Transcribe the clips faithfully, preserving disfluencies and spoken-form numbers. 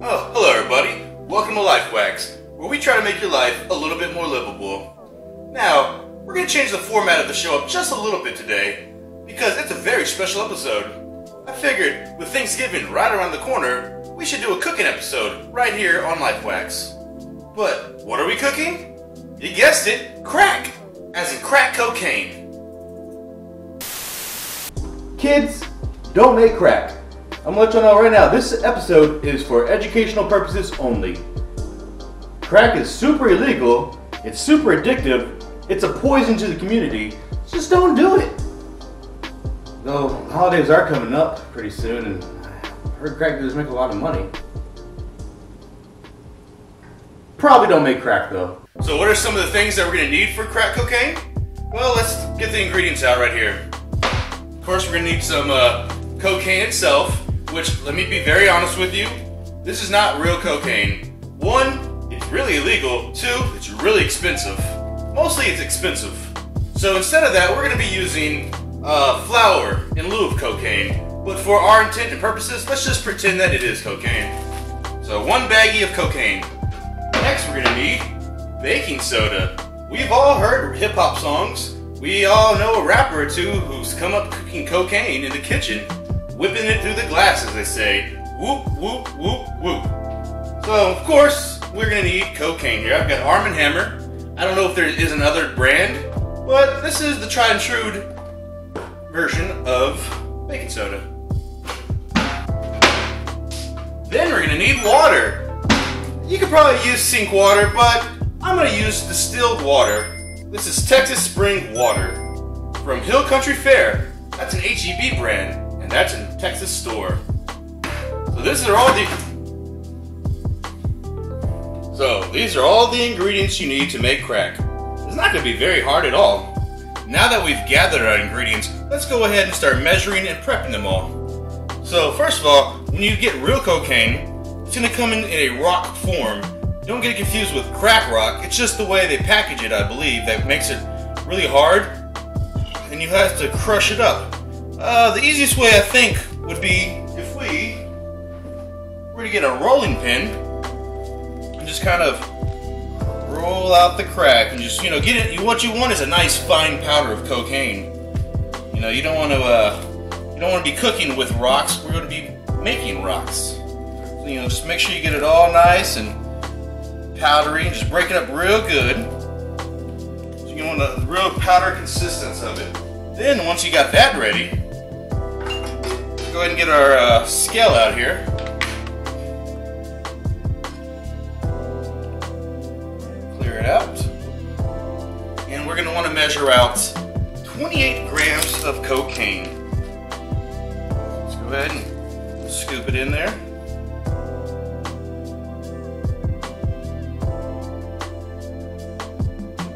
Oh, hello everybody. Welcome to Life Whacks, where we try to make your life a little bit more livable. Now, we're going to change the format of the show up just a little bit today, because it's a very special episode. I figured, with Thanksgiving right around the corner, we should do a cooking episode right here on Life Whacks. But what are we cooking? You guessed it, crack! As in crack cocaine. Kids, don't make crack. I'm gonna let y'all know right now, this episode is for educational purposes only. Crack is super illegal, it's super addictive, it's a poison to the community, just don't do it. Though, holidays are coming up pretty soon, and I've heard crack dealers make a lot of money. Probably don't make crack though. So what are some of the things that we're gonna need for crack cocaine? Well, let's get the ingredients out right here. Of course, we're gonna need some uh, cocaine itself, which, let me be very honest with you, this is not real cocaine. One, it's really illegal. Two, it's really expensive. Mostly it's expensive. So instead of that, we're going to be using uh, flour in lieu of cocaine. But for our intent and purposes, let's just pretend that it is cocaine. So one baggie of cocaine. Next, we're going to need baking soda. We've all heard hip-hop songs. We all know a rapper or two who's come up cooking cocaine in the kitchen. Whipping it through the glass, as they say. Whoop, whoop, whoop, whoop. So, of course, we're gonna need cocaine here. I've got Arm and Hammer. I don't know if there is another brand, but this is the tried and true version of baking soda. Then we're gonna need water. You could probably use sink water, but I'm gonna use distilled water. This is Texas Spring Water from Hill Country Fair. That's an H E B brand. And that's in the Texas store. So these are all the So these are all the ingredients you need to make crack. It's not going to be very hard at all. Now that we've gathered our ingredients, let's go ahead and start measuring and prepping them all. So first of all, when you get real cocaine, it's going to come in in a rock form. Don't get confused with crack rock. It's just the way they package it, I believe, that makes it really hard, and you have to crush it up. Uh, the easiest way, I think, would be if we were to get a rolling pin and just kind of roll out the crack and just, you know, get it. What you want is a nice fine powder of cocaine. You know, you don't want to, uh, you don't want to be cooking with rocks. We're going to be making rocks. So, you know, just make sure you get it all nice and powdery and just break it up real good. So you want the real powder consistency of it. Then, once you got that ready, go ahead and get our uh, scale out here. Clear it out. And we're going to want to measure out twenty-eight grams of cocaine. Let's go ahead and scoop it in there.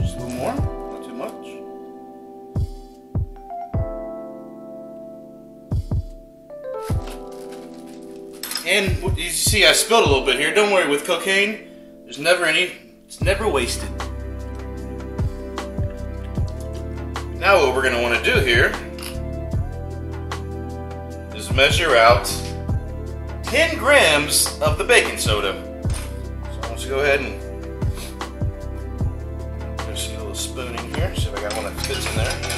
Just a little more, not too much. And as you see, I spilled a little bit here. Don't worry, with cocaine, there's never any, it's never wasted. Now what we're gonna wanna do here is measure out ten grams of the baking soda. So I'm just go ahead and just get a little spoon in here, see if I got one that fits in there.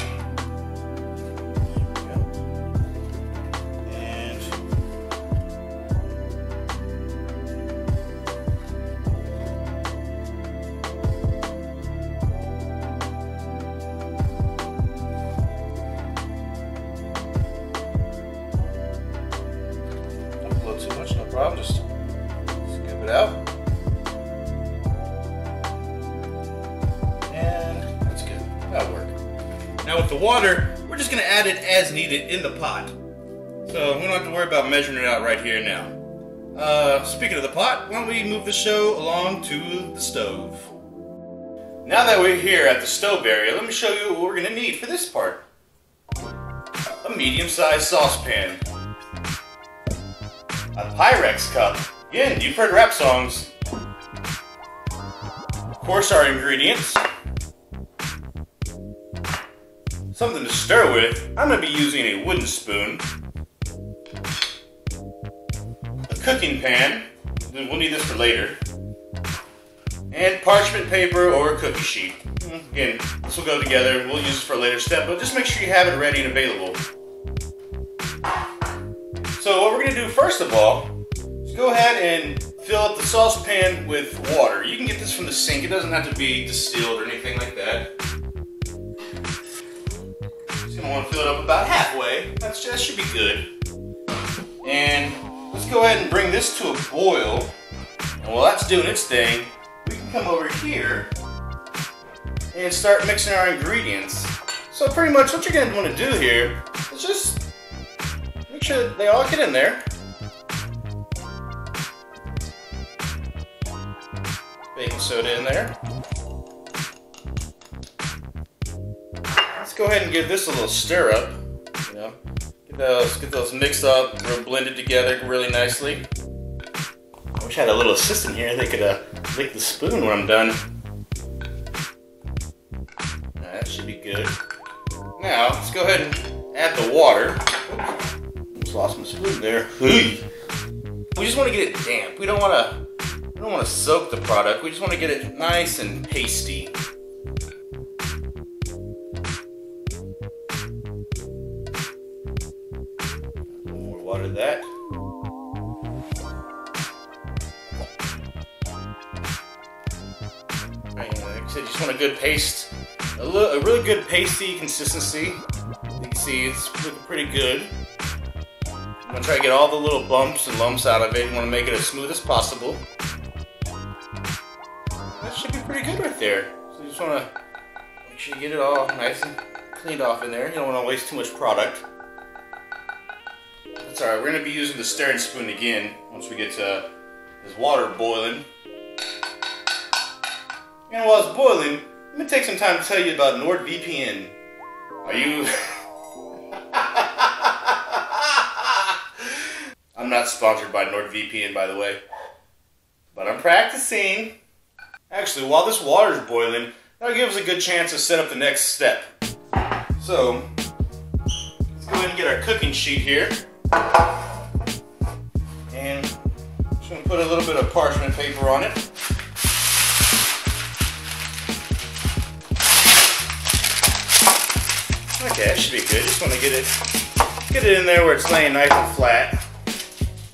Problem, just scoop it out. And that's good. That'll work. Now with the water, we're just going to add it as needed in the pot. So we don't have to worry about measuring it out right here now. Uh, speaking of the pot, why don't we move the show along to the stove. Now that we're here at the stove area, let me show you what we're going to need for this part. A medium-sized saucepan. A Pyrex cup. Again, you've heard rap songs. Of course, our ingredients. Something to stir with. I'm going to be using a wooden spoon. A cooking pan. Then we'll need this for later. And parchment paper or a cookie sheet. Again, this will go together. We'll use this for a later step, but just make sure you have it ready and available. So what we're going to do first of all is go ahead and fill up the saucepan with water. You can get this from the sink. It doesn't have to be distilled or anything like that. Just going to want to fill it up about halfway. That's, that should be good. And let's go ahead and bring this to a boil. And while that's doing its thing, we can come over here and start mixing our ingredients. So pretty much what you're going to want to do here is just make sure that they all get in there. Baking soda in there. Let's go ahead and give this a little stir up. You know, get those, get those mixed up, real blended together really nicely. I wish I had a little assistant here that could uh, lick the spoon when I'm done. That should be good. Now, let's go ahead and add the water. Oops, lost my spoon there. We just want to get it damp. We don't want to, we don't want to soak the product. We just want to get it nice and pasty. More water to that. All right, like I said, you just want a good paste. A, little, a really good pasty consistency. You can see it's looking pretty good. I'm going to try to get all the little bumps and lumps out of it. You want to make it as smooth as possible. That should be pretty good right there. So you just want to make sure you get it all nice and cleaned off in there. You don't want to waste too much product. That's alright, we're going to be using the stirring spoon again once we get to this water boiling. And while it's boiling, I'm going to take some time to tell you about nord V P N. Are you... I'm not sponsored by nord V P N, by the way. But I'm practicing. Actually, while this water's boiling, that'll give us a good chance to set up the next step. So, let's go ahead and get our cooking sheet here. And I'm just going to put a little bit of parchment paper on it. Okay, that should be good. Just want to get it, get it in there where it's laying nice and flat.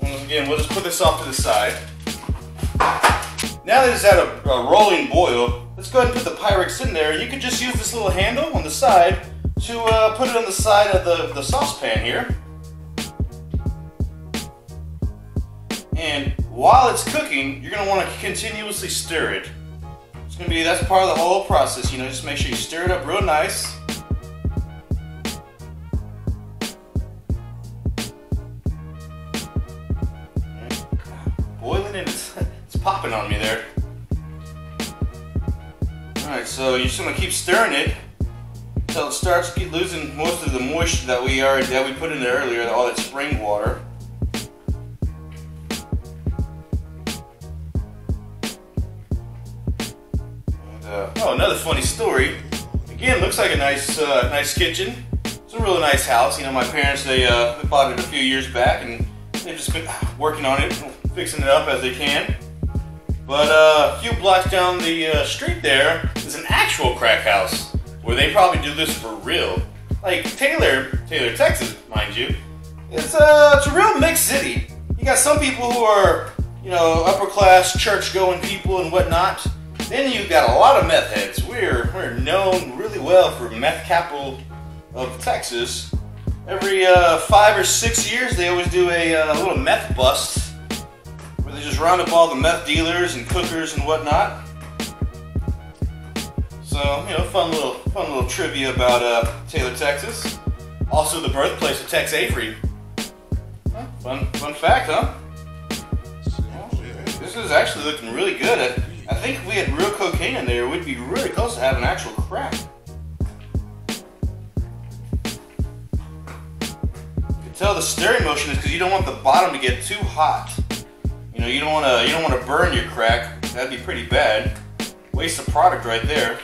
Once again, we'll just put this off to the side. Now that it's at a, a rolling boil, let's go ahead and put the Pyrex in there. You can just use this little handle on the side to uh, put it on the side of the, the saucepan here. And while it's cooking, you're going to want to continuously stir it. It's going to be, that's part of the whole process, you know, just make sure you stir it up real nice. Popping on me there. Alright, so you just want to keep stirring it until it starts keep losing most of the moisture that we already that we put in there earlier, all that spring water. And, uh, oh, another funny story. Again, looks like a nice, uh, nice kitchen. It's a really nice house. You know, my parents they, uh, they bought it a few years back, and they've just been working on it, fixing it up as they can. But uh, a few blocks down the uh, street there is an actual crack house where they probably do this for real. Like Taylor, Taylor, Texas, mind you, it's a, it's a real mixed city. You got some people who are, you know, upper class, church-going people and whatnot. Then you've got a lot of meth heads. We're, we're known really well for meth capital of Texas. Every uh, five or six years they always do a uh, little meth bust. They just round up all the meth dealers and cookers and whatnot. So, you know, fun little fun little trivia about uh, Taylor, Texas. Also the birthplace of Texavery. Huh? Fun fun fact, huh? This is actually looking really good. I, I think if we had real cocaine in there, we'd be really close to having actual crack. You can tell the stirring motion is because you don't want the bottom to get too hot. You know, you don't want to you don't want to burn your crack. That'd be pretty bad. Waste of product right there.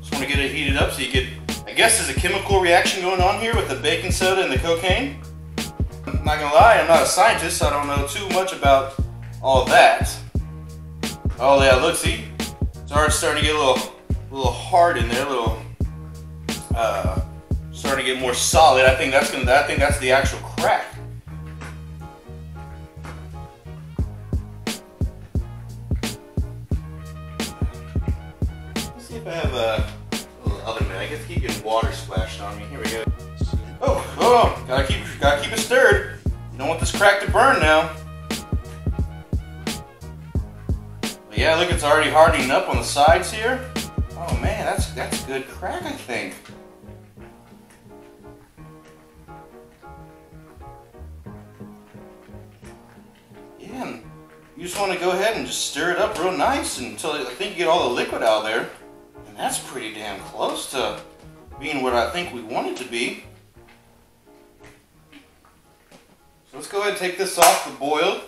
Just want to get it heated up so you get. I guess there's a chemical reaction going on here with the baking soda and the cocaine. I'm not gonna lie, I'm not a scientist, so I don't know too much about all that. Oh yeah, look, see, it's already starting to get a little, a little hard in there, a little, uh, starting to get more solid. I think that's gonna, I think that's the actual crack. Let's see if I have a, a little oven mitt. I get to keep getting water splashed on me. Here we go. Oh, oh, gotta keep, gotta keep it stirred. You don't want this crack to burn now. But yeah, look, it's already hardening up on the sides here. Oh man, that's that's good crack, I think. Yeah, you just want to go ahead and just stir it up real nice until I think you get all the liquid out of there. And that's pretty damn close to being what I think we want it to be. So let's go ahead and take this off the boil.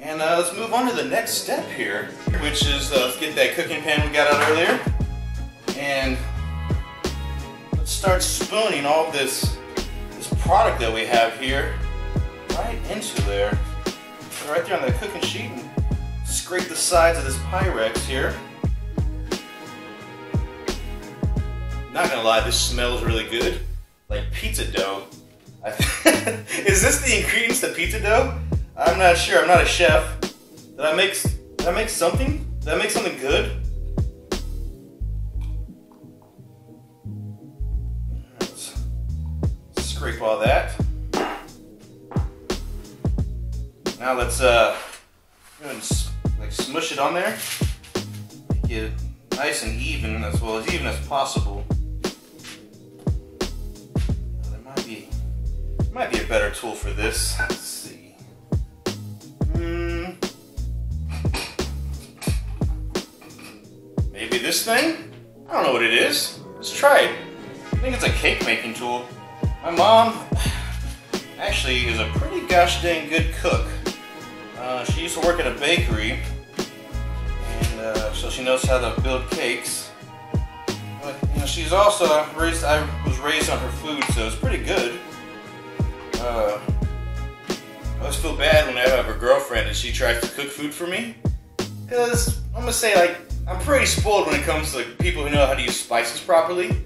And uh, let's move on to the next step here, which is uh, let's get that cooking pan we got out earlier. And let's start spooning all this, this product that we have here right into there. So right there on that cooking sheet, and scrape the sides of this Pyrex here. Not gonna lie, this smells really good. Like pizza dough. I th Is this the ingredients to pizza dough? I'm not sure, I'm not a chef. Did I make, did I make something? Did I make something good? Let's scrape all that. Now let's uh, go and like smush it on there. Make it nice and even, as well as even as possible. Now, there might be, there might be a better tool for this. Let's see. Maybe this thing? I don't know what it is. Let's try it. I think it's a cake making tool. My mom actually is a pretty gosh dang good cook. Uh, she used to work at a bakery, and uh, so she knows how to build cakes. But you know, she's also raised, I was raised on her food, so it's pretty good. Uh, I always feel bad when I have a girlfriend and she tries to cook food for me. Because, I'm gonna say, like, I'm pretty spoiled when it comes to like, people who know how to use spices properly.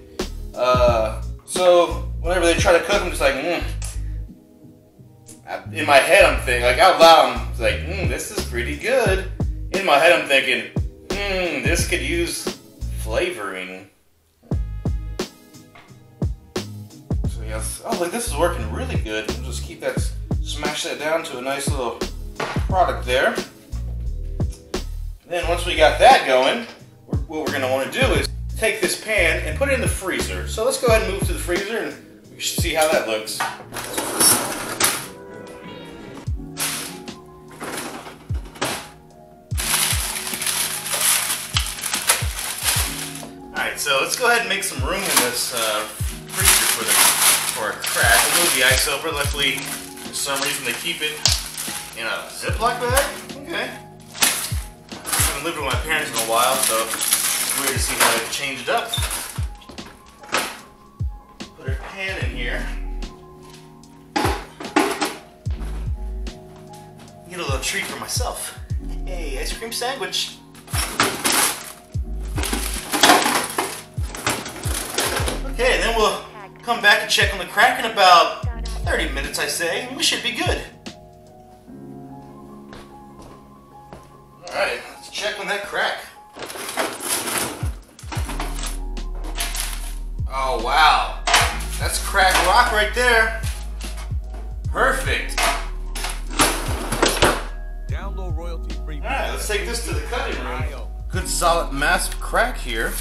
Uh, so, whenever they try to cook, I'm just like, mmm. In my head, I'm thinking, like, out loud, I'm like, mmm, this is pretty good. In my head, I'm thinking, mmm, this could use flavoring. So, yes. Oh, look, this is working really good. I'll just keep that. Smash that down to a nice little product there. And then once we got that going, we're, what we're gonna wanna do is take this pan and put it in the freezer. So let's go ahead and move to the freezer and we should see how that looks. All right, so let's go ahead and make some room in this uh, freezer for, the, for our crack. We'll move the ice over, luckily. For some reason they keep it in a Ziploc bag? Okay. I haven't lived with my parents in a while, so it's weird to see how they've changed it up. Put our pan in here. Get a little treat for myself. Hey, ice cream sandwich. Okay, then we'll come back and check on the crack in about thirty minutes, I say, and we should be good. Alright, let's check on that crack. Oh wow, that's crack rock right there. Perfect. Download royalty-free. Alright, let's take this to the cutting room. Good solid mass of crack here.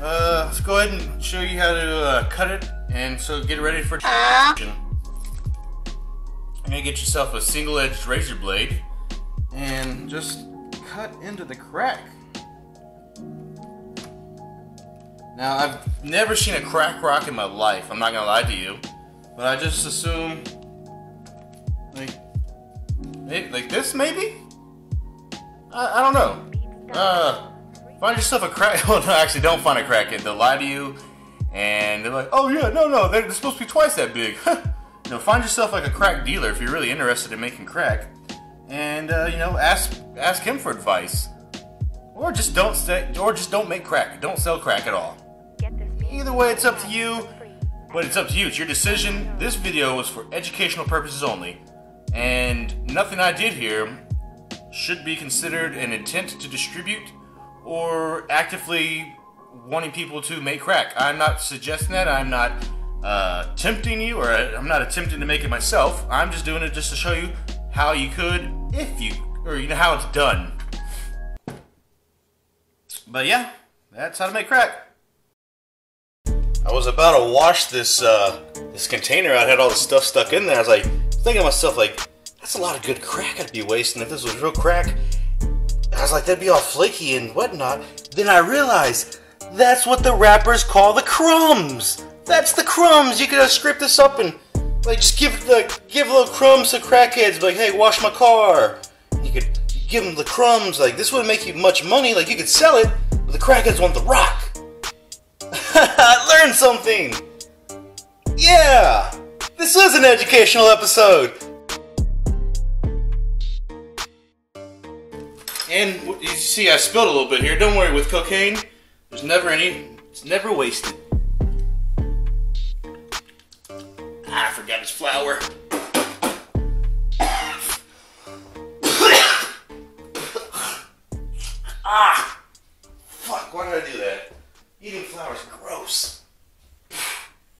Uh, let's go ahead and show you how to uh, cut it. And so get ready for action. You're gonna get yourself a single-edged razor blade and just cut into the crack. Now I've never seen a crack rock in my life, I'm not gonna lie to you. But I just assume like maybe, like this maybe? I, I don't know. Uh, find yourself a crack, oh no, actually don't find a crackhead, they'll lie to you. And they're like, oh yeah, no, no, they're supposed to be twice that big. You know, find yourself like a crack dealer if you're really interested in making crack, and uh, you know, ask ask him for advice, or just don't stay, or just don't make crack. Don't sell crack at all. Either way, it's up to you. But it's up to you. It's your decision. This video was for educational purposes only, and nothing I did here should be considered an intent to distribute or actively wanting people to make crack. I'm not suggesting that. I'm not uh, tempting you, or I'm not attempting to make it myself. I'm just doing it just to show you how you could, if you, or you know, how it's done. But yeah, that's how to make crack. I was about to wash this uh, this container out. I had all the stuff stuck in there. I was like, thinking to myself, like, that's a lot of good crack I'd be wasting if this was real crack. I was like, that'd be all flaky and whatnot. Then I realized that's what the rappers call the crumbs. That's the crumbs. You could have scraped this up and like just give like give little crumbs to crackheads. Like, hey, wash my car. You could give them the crumbs. Like, this wouldn't make you much money. Like, you could sell it, but the crackheads want the rock. I learned something. Yeah, this was an educational episode. And you see, I spilled a little bit here. Don't worry, with cocaine, there's never any, it's never wasted. Ah, I forgot his flour.